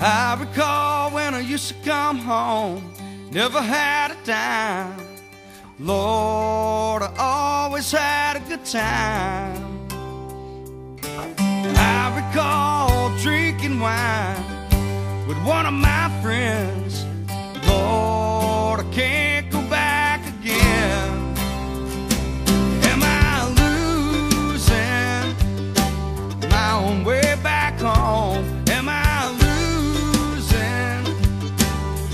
I recall when I used to come home, never had a dime. Lord, I always had a good time. I recall drinking wine with one of my friends. Lord, I can't go back again. Am I losing my own way back home? Am I losing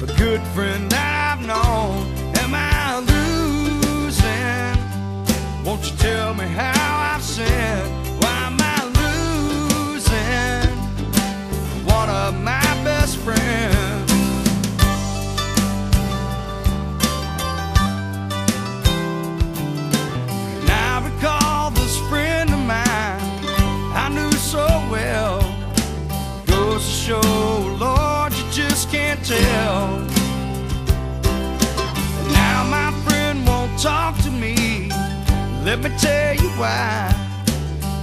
a good friend that I've known? Am I losing? Won't you tell me how I've sinned? Why am I losing one of my best friends? Oh Lord, you just can't tell. Now my friend won't talk to me. Let me tell you why.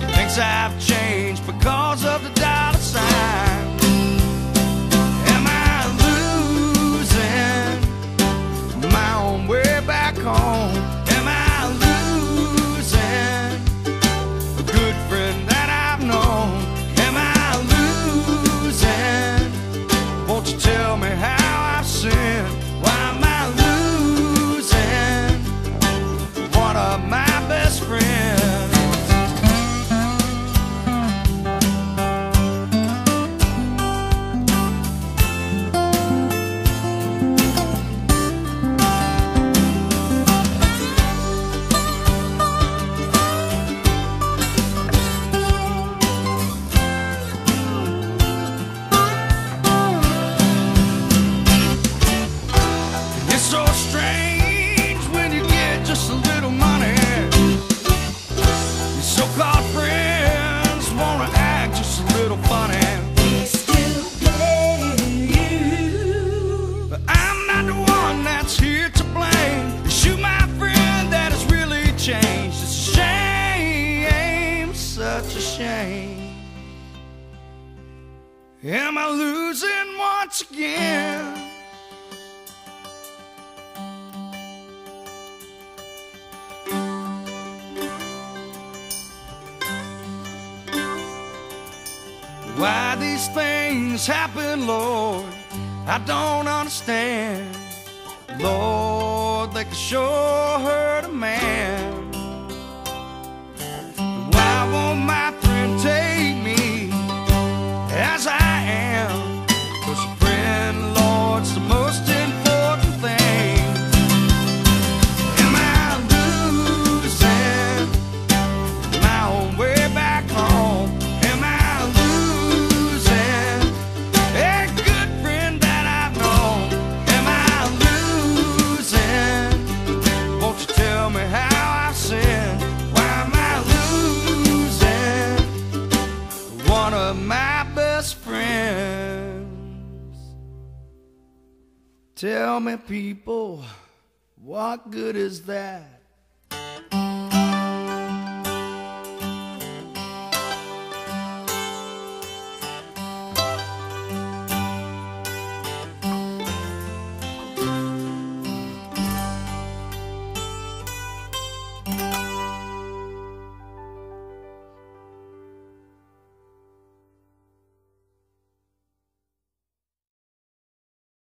He thinks I've changed because of the dollar sign. Am I losing my own way back home? Am I losing a good friend that I've known? Won't you tell me how I've sinned? Why am I losing one of my best friends? Am I losing once again? Why these things happen, Lord, I don't understand. Lord, they could sure hurt a man. Why won't my friend take me as I am? 'Cause a friend, Lord's the most important thing. Am I losing my own way back home? Am I losing a good friend that I've known? Am I losing? Won't you tell me how I've sinned? One of my best friends. Tell me, people, what good is that?